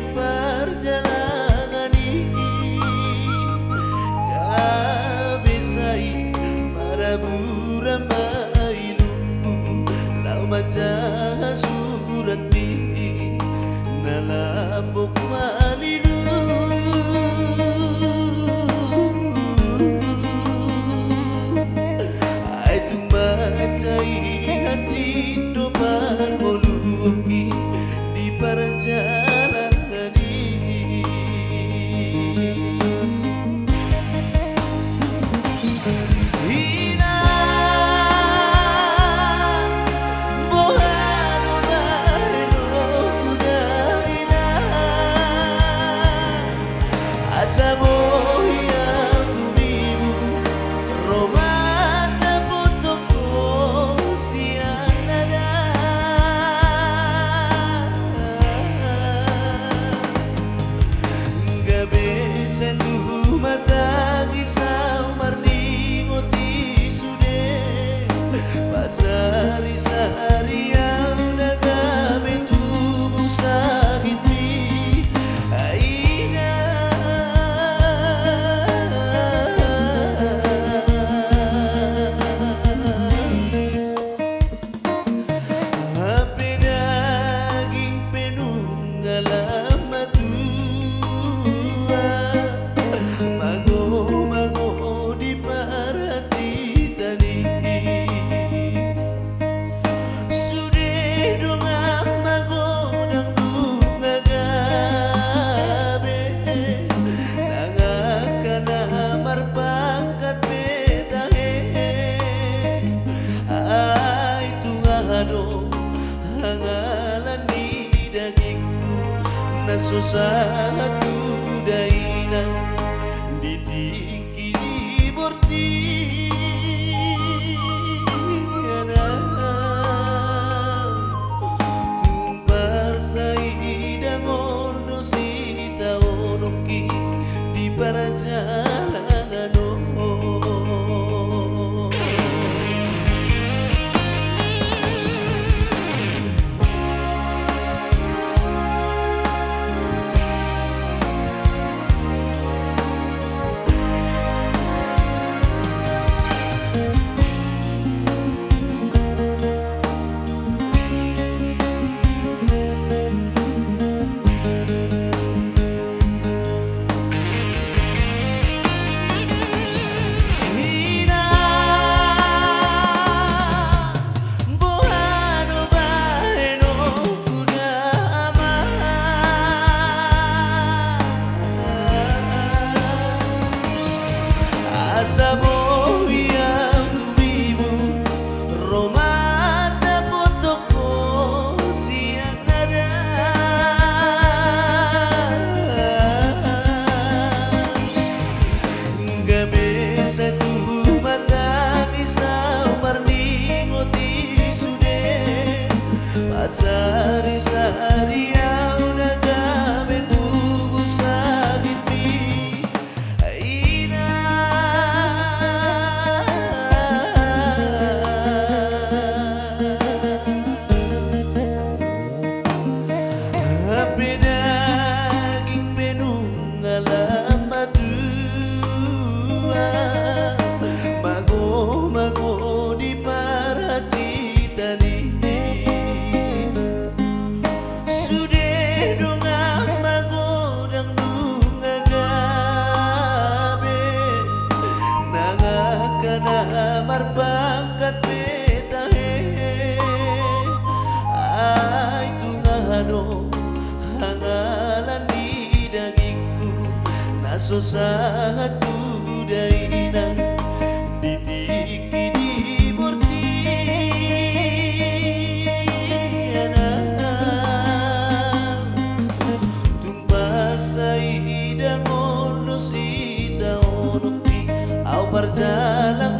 perjalanan ini kabisai para buramai lu lama jasurat ni nalapok susahku daina ditikiri borti kumpersai dangono sita onoki di paraja. Susah tu daina ditikiri borti anak tumpasai dangono si daonoki au perjalan.